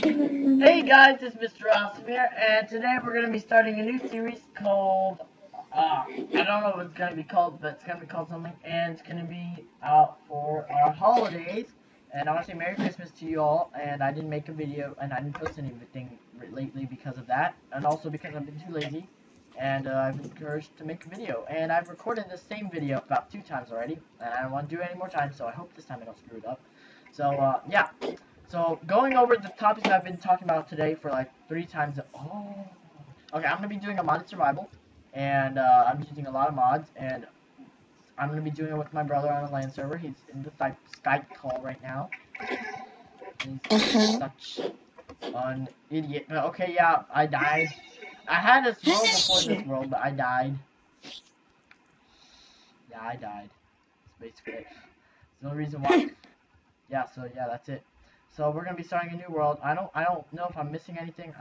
Hey guys, it's Mr. Awesome here, and today we're going to be starting a new series called, I don't know what it's going to be called, but it's going to be called something, and it's going to be out for our holidays, and honestly, Merry Christmas to you all, and I didn't make a video, and I didn't post anything lately because of that, and also because I've been too lazy, and I've been encouraged to make a video, and I've recorded the same video about 2 times already, and I don't want to do it any more times, so I hope this time I don't screw it up, so, yeah. So, going over the topics I've been talking about today for like 3 times. Oh, okay. I'm gonna be doing a modded survival, and I'm using a lot of mods, and I'm gonna be doing it with my brother on a LAN server. He's in the Skype call right now. He's such an idiot. But okay, yeah, I died. I had this world before this world, but I died. Yeah, I died. That's basically it. There's no reason why. Yeah. So yeah, that's it. So we're gonna be starting a new world. I don't know if I'm missing anything.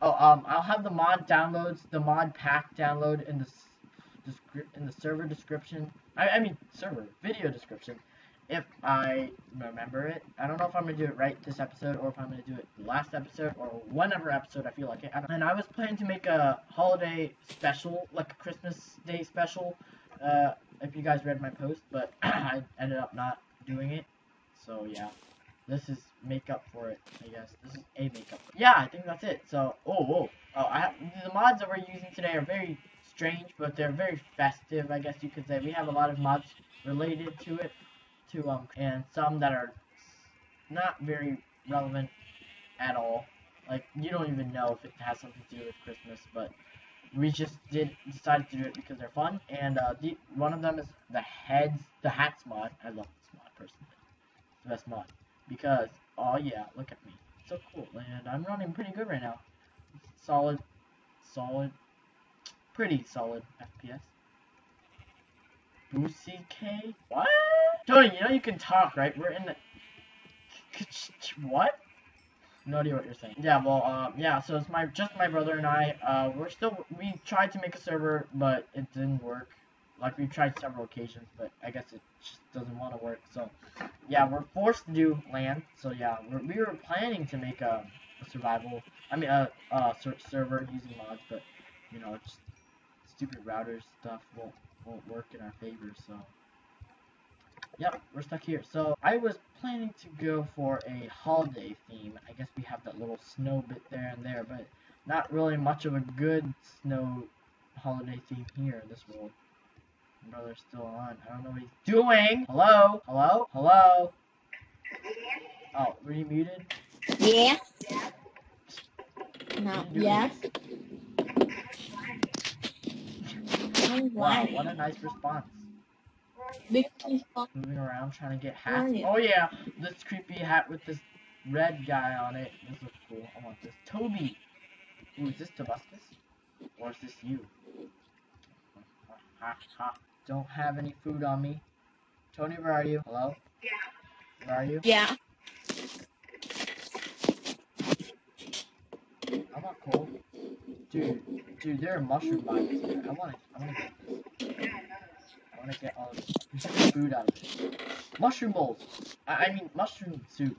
I'll have the mod downloads, the mod pack download in the server description. I mean server video description, if I remember it. I don't know if I'm gonna do it right this episode or if I'm gonna do it last episode or whenever episode I feel like it. And I was planning to make a holiday special, like a Christmas Day special, if you guys read my post, but I ended up not doing it. So yeah. This is makeup for it, I guess. This is a makeup. Yeah, I think that's it. So, the mods that we're using today are very strange, but they're very festive, I guess you could say. We have a lot of mods related to it, and some that are not very relevant at all. Like, you don't even know if it has something to do with Christmas, but we just decided to do it because they're fun. And one of them is the hats mod. I love this mod personally. It's the best mod. Because, oh yeah, look at me. So cool, and I'm running pretty good right now. Pretty solid FPS. Boosie K? What? Tony, you know you can talk, right? We're in the... What? No idea what you're saying. Yeah, well, yeah, so it's just my brother and I. We tried to make a server, but it didn't work. Like, we've tried several occasions, but I guess it just doesn't want to work, so, yeah, we're forced to do LAN, so, yeah, we were planning to make a survival, server using mods, but, you know, just stupid router stuff won't work in our favor, so, yep, we're stuck here. So, I was planning to go for a holiday theme. I guess we have that little snow bit there and there, but not really much of a good snow holiday theme here in this world. My brother's still on. I don't know what he's doing. Hello? Hello? Hello? Oh, were you muted? Yeah. No. Yes. Wow, what a nice response. Moving around trying to get hats. Oh yeah, this creepy hat with this red guy on it. This looks cool. I want this. Toby! Ooh, is this Tobuscus? Or is this you? Ha ha. Don't have any food on me. Tony, where are you? Hello? Yeah. Where are you? Yeah. I'm not cold. Dude, there are mushroom vines here. I wanna get this. I wanna get all of this food out of it. Mushroom bowls! I mean, mushroom soup.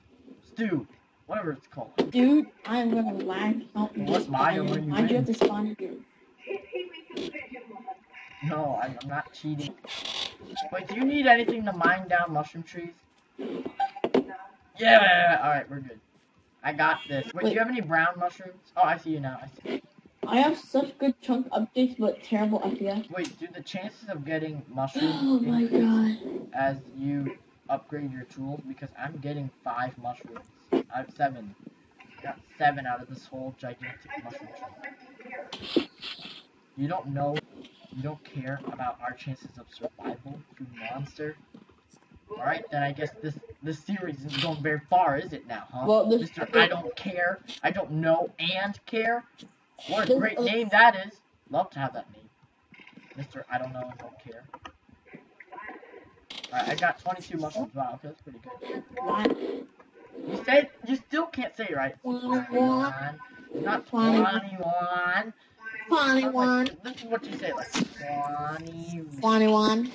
Stew. Whatever it's called. Dude, I'm gonna lag out. What's my own? I just spawned here. No, I'm not cheating. Wait, do you need anything to mine down mushroom trees? No. Yeah! Alright, we're good. I got this. Wait, do you have any brown mushrooms? Oh, I see you now. I have such good chunk updates, but terrible FPS. Wait, do the chances of getting mushrooms increase as you upgrade your tools? Because I'm getting 5 mushrooms. I have 7. I got 7 out of this whole gigantic mushroom tree. You don't know... You don't care about our chances of survival, you monster. Alright, then I guess this series isn't going very far, is it now, huh? Well, Mr. I don't care, I don't know, and care. What a great name that is. Love to have that name. Mr. I don't know and don't care. Alright, I got 22 mushrooms. Wow, okay, that's pretty good. You still can't say it right. 21. Not 21. 21. Like, this is what you say, like 21. 21.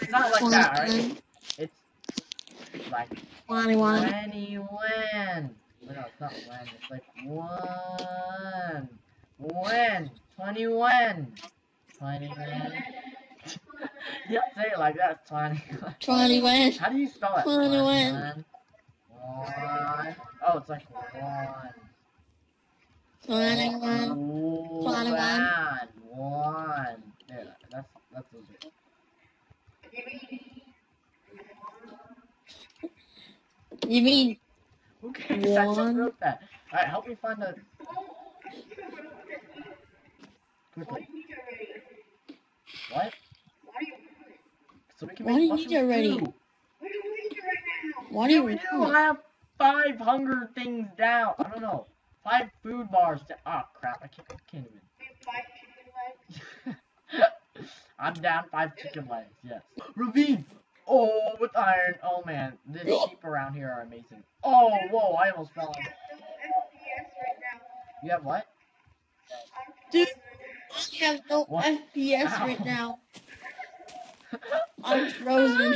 It's not like 21. That, alright? It's like 21. 21. No, it's not when. It's like one. When. 21. 21. You have to say it like that. 21. 21. How do you spell it? 21. One. Oh, it's like one. 21. 21. One. Yeah, that's legit. You mean? Okay, I just wrote that. All right, help me find the. Quickly. What? So we can make why do you eat already? Why do you eat right now? Why do you? I have 5 hunger things down. I don't know. 5 food bars down. Oh crap! I can't even. 5 chicken legs. I'm down 5 chicken legs. Yes. Ravine. Oh, with iron. Oh man, the sheep around here are amazing. Oh whoa! I almost fell. You have what? Dude, I have no FPS right now. I'm frozen.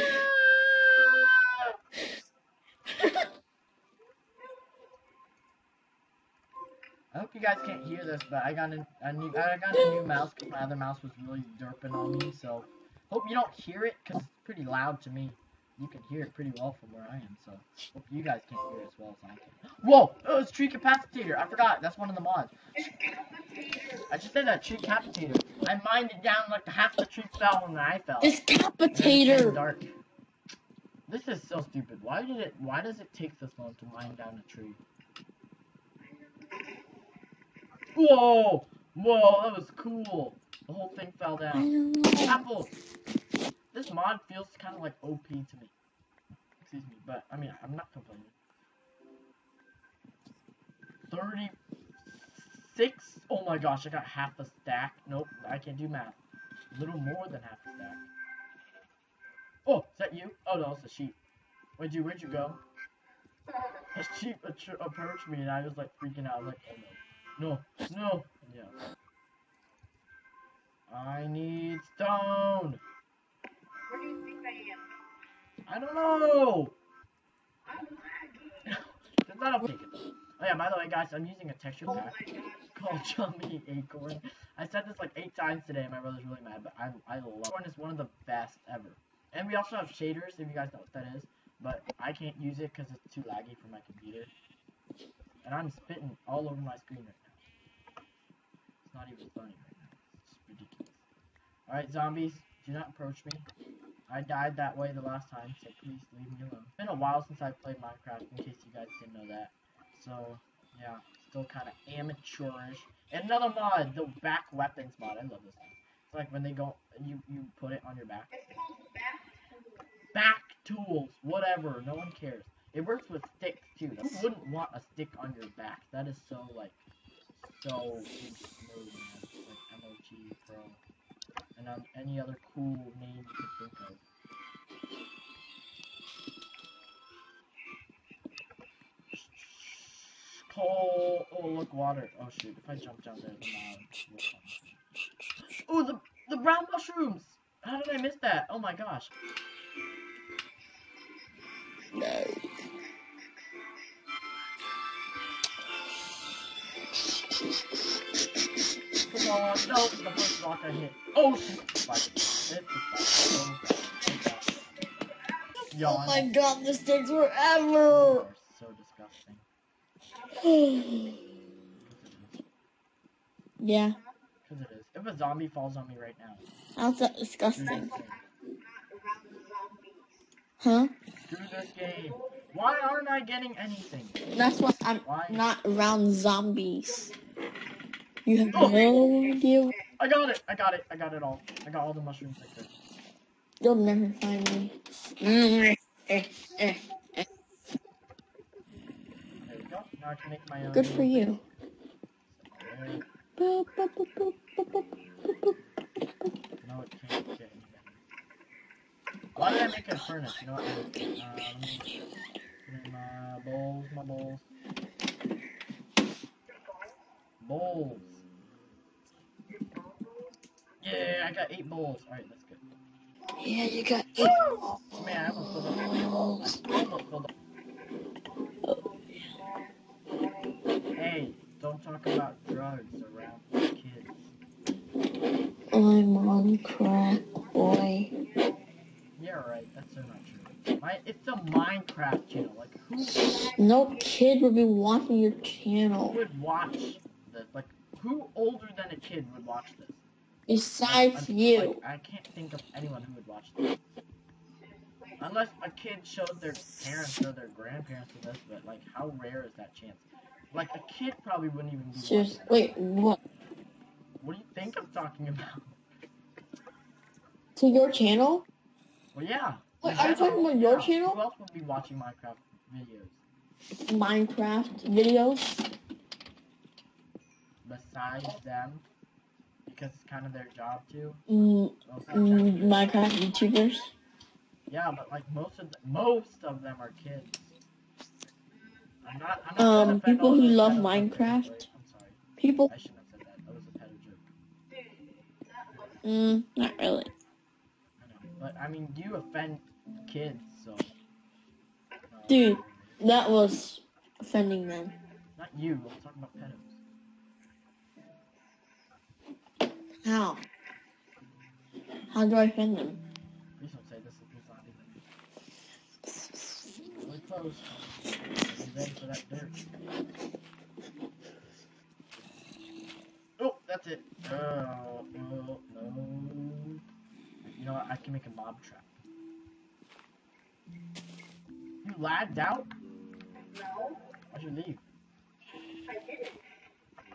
I hope you guys can't hear this, but I got a new mouse because my other mouse was really derping on me. So hope you don't hear it because it's pretty loud to me. You can hear it pretty well from where I am. So hope you guys can't hear it as well as I can. Whoa! Oh, it's tree capacitator. I forgot. That's one of the mods. I just said that tree capacitator. I mined it down like half the tree fell and then I fell. It's capacitator. Dark. This is so stupid. Why does it take this long to mine down a tree? Whoa! Whoa! That was cool. The whole thing fell down. I don't know. Apples. This mod feels kind of like OP to me. Excuse me, but I mean I'm not complaining. 36. Oh my gosh, I got half a stack. Nope, I can't do math. A little more than half a stack. Oh, is that you? Oh no, it's a sheep. Where'd you go? A sheep approached me and I was like freaking out. I was like, oh no, no. Yeah. I need stone. Where do you think I am? I don't know! I'm lagging! That's not a ticket. Oh yeah, by the way guys, I'm using a texture pack called Jumpy Acorn. I said this like 8 times today and my brother's really mad, but I love it. Acorn is one of the best ever. And we also have shaders, if you guys know what that is, but I can't use it because it's too laggy for my computer. And I'm spitting all over my screen right now. It's not even funny right now. It's ridiculous. Alright, zombies. Do not approach me. I died that way the last time, so please leave me alone. It's been a while since I've played Minecraft, in case you guys didn't know that. So, yeah, still kind of amateurish. And another mod, the back weapons mod. I love this thing. It's like when they go, you put it on your back. It's called back tools. Back tools, whatever. No one cares. It works with sticks too. Who wouldn't want a stick on your back? That is so like so smooth, man. Like MOG Pro. And any other cool name you could think of. Coal. Oh, look, water. Oh, shoot. If I jump down there, oh, the brown mushrooms! How did I miss that? Oh my gosh. No. No, it's the first block I hit. Oh shit! Oh my god, this takes forever! You're so disgusting. Yeah. Because it is. If a zombie falls on me right now. How's that disgusting? Huh? Screw this game. Why aren't I getting anything? That's why I'm not around zombies. You have no idea. I got it all. I got all the mushrooms right there. You'll never find me. There we go. Now I can make my own. Good for you. Right. No, it can't get any better. Why did I make a furnace? You know what? My bowls. Bowls. Yeah, I got 8 bowls. Alright, that's good. Yeah, you got 8 bowls. Man, I almost filled up. Don't talk about drugs around kids. I'm on crack, boy. Yeah, right. That's so not true. It's a Minecraft channel. Like, who? No kid would be watching your channel. Who would watch this? Like, who older than a kid would watch this? Besides you. Like, I can't think of anyone who would watch this. Unless a kid showed their parents or their grandparents to this, but like, how rare is that chance? Like, a kid probably wouldn't even be watching that. Wait, what? What do you think I'm talking about? To your channel? Well, yeah. Wait, are you talking about your channel? Who else would be watching Minecraft videos? Minecraft videos? Besides them? Because it's kind of their job, too? Minecraft YouTubers? Yeah, but like most of them are kids. I'm not people who love Minecraft. Jokes, I'm sorry. People. I shouldn't have said that. That was a pedo joke. Not really. I know, but I mean, you offend kids, so. Dude, that was offending them. Not you. I'm talking about pedos. How? How do I offend them? Please don't say this. It's not even. Really close. For that dirt. Oh, that's it. Oh, no, no. You know what? I can make a mob trap. You lagged out? No. Why'd you leave? I didn't.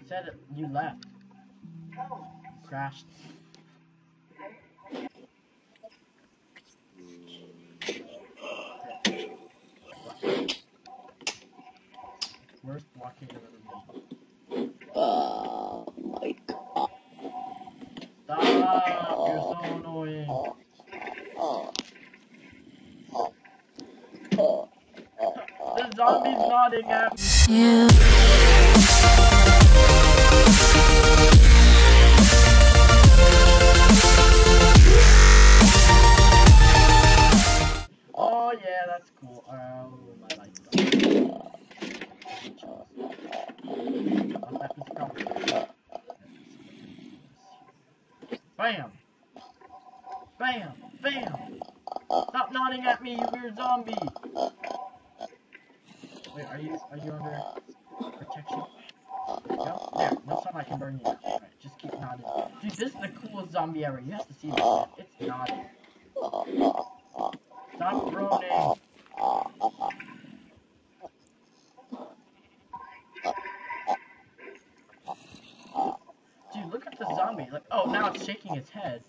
You said it, you left. No. You crashed. Worst blockade I've ever made. Oh my god. Stop! You're so annoying. The zombie's nodding at me. Oh yeah, that's cool. Bam! Bam! Bam! Stop nodding at me, you weird zombie! Wait, are you under protection? No? There, no time I can burn you. Alright, just keep nodding. Dude, this is the coolest zombie ever. You have to see this. It's nodding. Stop groaning! Like, oh, now it's shaking its head.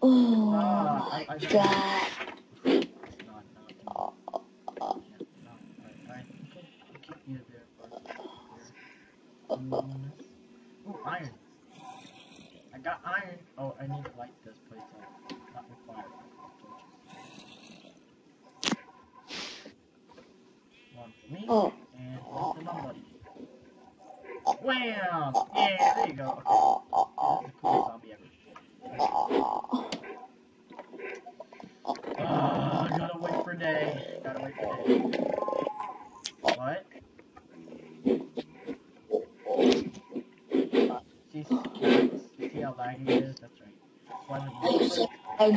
Oh, my God. Ooh, iron. I got iron. Oh, I need to light this place up. Not required. One for me, and one for my buddy. Wham! Yeah, there you go. Okay. That's the coolest zombie ever. Gotta wait for day. Gotta wait for day. What? See how laggy it is? That's right.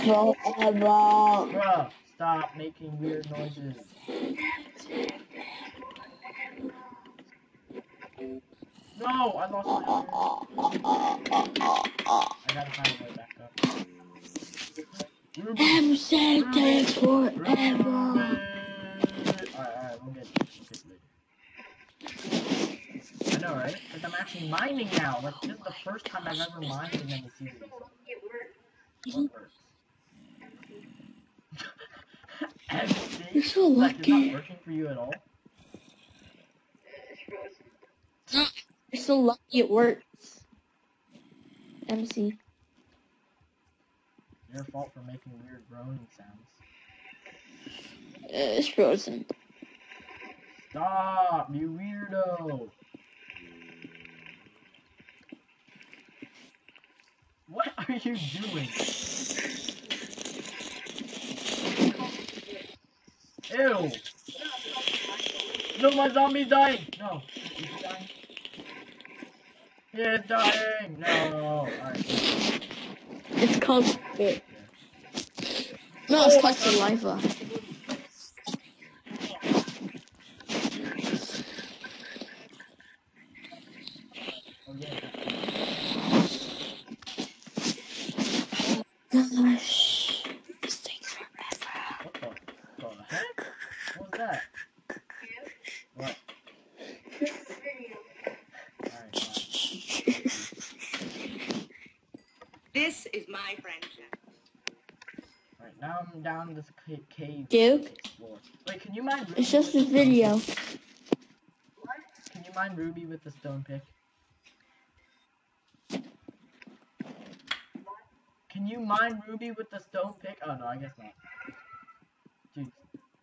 Bruh, stop making weird noises. No, I lost my iron. I gotta find a way back up. I'm sad forever. Alright, we'll get this later. I know, right? Because I'm actually mining now. Like, this is the first time I've ever mined in any season. What works? Everything? You're so lucky. Like, it's not working for you at all? You're so lucky it works. MC. Your fault for making weird groaning sounds. It's frozen. Stop, you weirdo! What are you doing? Ew! No, my zombie's dying! No. He's dying. He is dying! No. Right. It's called spit. No, it's called saliva. This is my friendship. Right, now I'm down this cave. Duke? Wait, can you mine Ruby? It's just a video. What? Can you mine Ruby with the stone pick? What? Can you mine Ruby with the stone pick? Oh no, I guess not. Dude,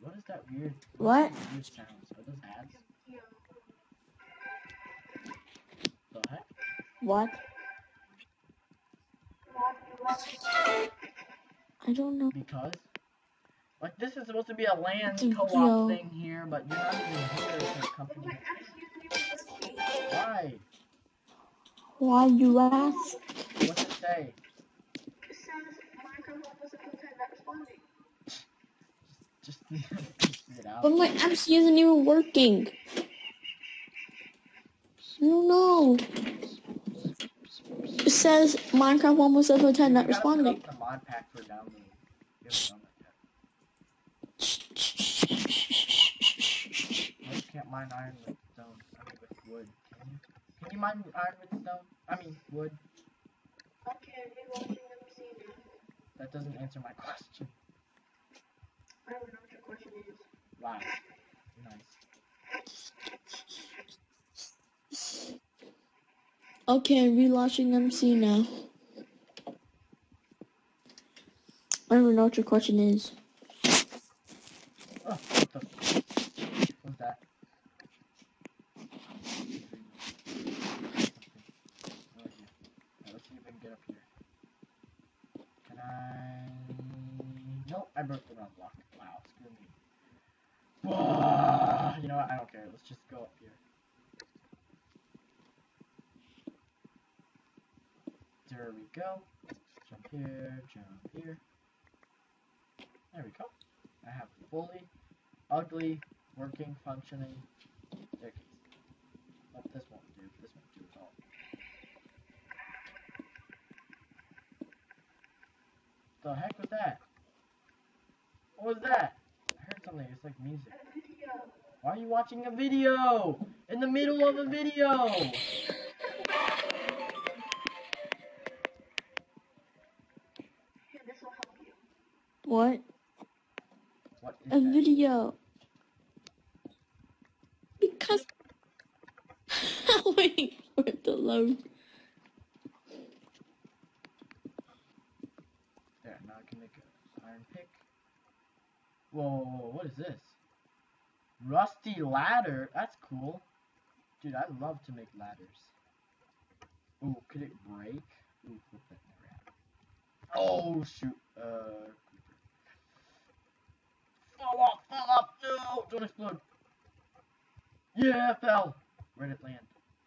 what is that weird? What? Weird sounds. Are those ads? What the heck? What? I don't know. Because? Like, this is supposed to be a land co-op thing here, but you're not even here for a company. Why? Why you ask? What's it say? It sounds like Minecraft was supposed to have responding. Just get out. But my apps isn't even working. I don't know. It says Minecraft 1.7.10 not responding. You can't mine iron with stone. I mean with wood. Can you mine iron with stone? I mean wood. Okay, we won't see them. That doesn't answer my question. I don't know what your question is. Wow. Nice. Okay, relaunching MC now. I don't know what your question is. Oh, what the f- was that? Right, let's see if I can get up here. Can I... Nope, I broke the wrong block. Wow, screw me. Whoa! You know what, I don't care. Let's just go up here. There we go. Jump here, jump here. There we go. I have fully, ugly, working, functioning staircase. But this won't do. This won't do at all. The heck was that? What was that? I heard something. It's like music. Why are you watching a video? In the middle of a video! What? What is a that? Video. Because I'm waiting for it to load. There, now I can make an iron pick. Whoa, what is this? Rusty ladder? That's cool. Dude, I love to make ladders. Ooh, could it break? Ooh, flip that around. Oh, shoot. Fall off, no! Don't explode. Yeah, I fell. Where did it land?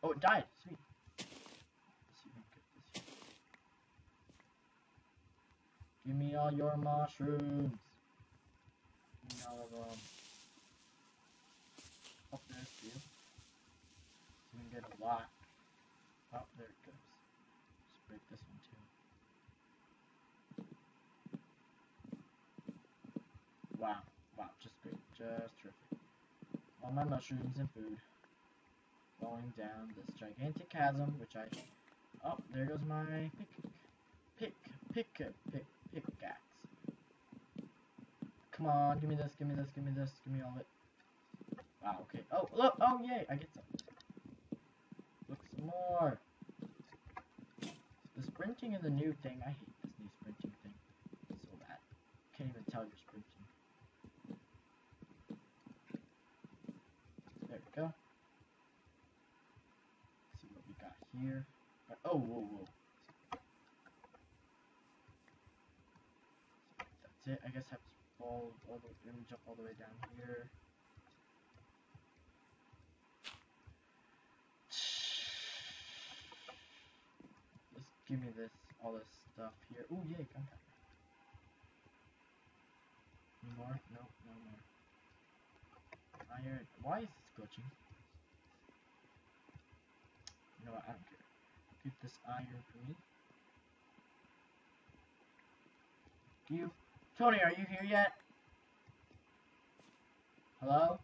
Oh, it died. Sweet. Let's see if we can get this here. Give me all your mushrooms. Give me all of them. Up there, too. So we can get a lot. Oh, there it goes. Let's break this one, too. Wow, wow, just great, just terrific. All my mushrooms and food falling down this gigantic chasm, which I... Oh, there goes my pickaxe. Come on, give me this, give me this, give me this, give me all of it. Wow, okay. Oh, look, oh, yay, I get some. Look, some more. The sprinting is a new thing. I hate this new sprinting thing. It's so bad. Can't even tell you're sprinting. Go. Let's see what we got here. Oh, whoa. That's it. I guess I have to jump all the way down here. Give me this, all this stuff here. Ooh, yay, contact. More? Nope, no more. Iron. Why is this glitching? You know what, I don't care. Keep this iron for me. You. Tony, are you here yet? Hello?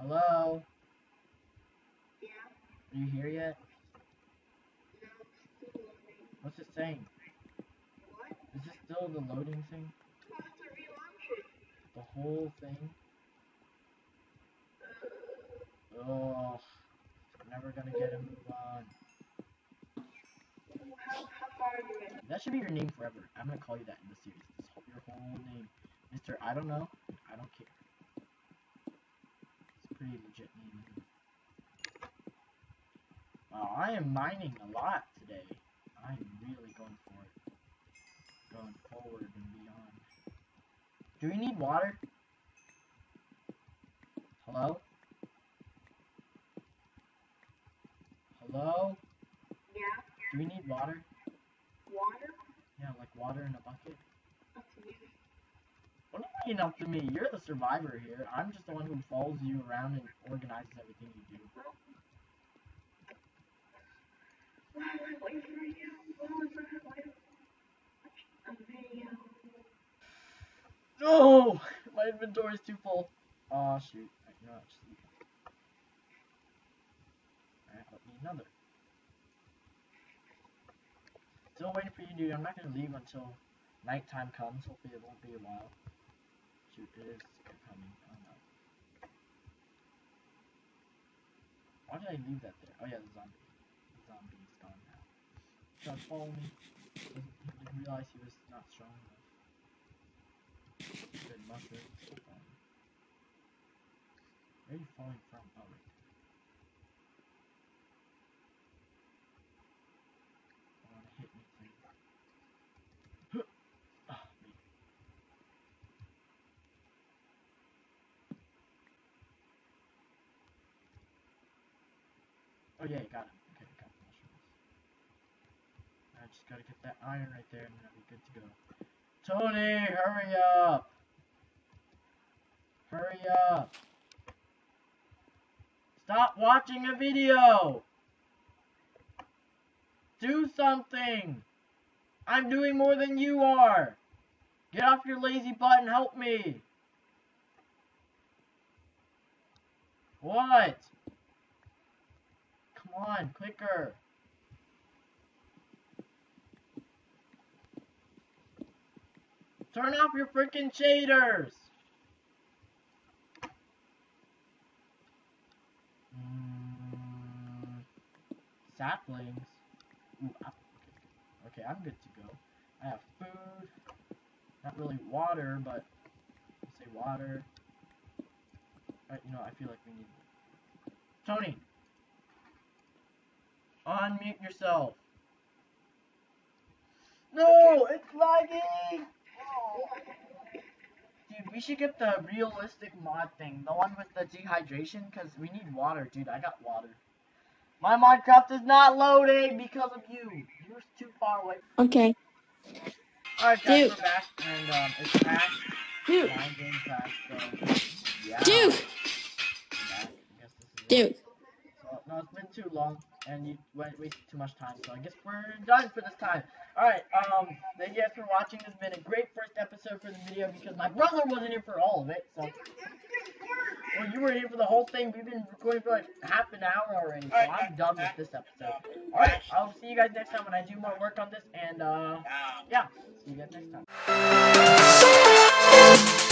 Hello? Yeah. Are you here yet? No, it's still loading. What's it saying? What? Is this still the loading thing? Oh, it's a relaunch it. The whole thing? Oh, never gonna get a move on. How far are you in? That should be your name forever. I'm gonna call you that in the series. Just hold your whole name. Mr. I don't know. I don't care. It's a pretty legit name. Wow, I am mining a lot today. I'm really going for it. Going forward and beyond. Do we need water? Hello? Hello? Yeah. Do we need water? Water? Yeah, like water in a bucket. Up to you. What do you mean up to me? You're the survivor here. I'm just the one who follows you around and organizes everything you do. Why would I wait for you? Why would I watch a video? No! My inventory's too full. Aw, shoot. I cannot sleep. Alright, let me another. Still waiting for you, dude. I'm not gonna leave until nighttime comes. Hopefully, it won't be a while. Shoot, it is coming. Oh no. Why did I leave that there? Oh yeah, the zombie. The zombie is gone now. Don't follow me. I didn't realize he was not strong enough. Good mushrooms. Where are you falling from? Oh, right there. Oh yeah, you got him. Okay, got the mushrooms. I just gotta get that iron right there and then I'll be good to go. Tony, hurry up! Hurry up! Stop watching a video! Do something! I'm doing more than you are! Get off your lazy butt and help me! What? Come on, quicker. Turn off your freaking shaders. Saplings. Ooh, okay, I'm good to go. I have food. Not really water, but I'll say water. Alright, you know, I feel like we need Tony. Unmute yourself. No, it's lagging. Dude, we should get the realistic mod thing, the one with the dehydration, because we need water, dude. I got water. My Minecraft is not loading because of you. You're too far away. Okay. Alright, guys, we're back, and it's past. Dude. Yeah. Dude. Dude. No, it's been too long, and you went way too much time, so I guess we're done for this time. Alright, thank you guys for watching. This has been a great first episode for the video, because my brother wasn't here for all of it, so... Well, you were here for the whole thing. We've been recording for like half an hour already, so I'm done with this episode. Alright, I'll see you guys next time when I do more work on this, and, yeah, see you guys next time.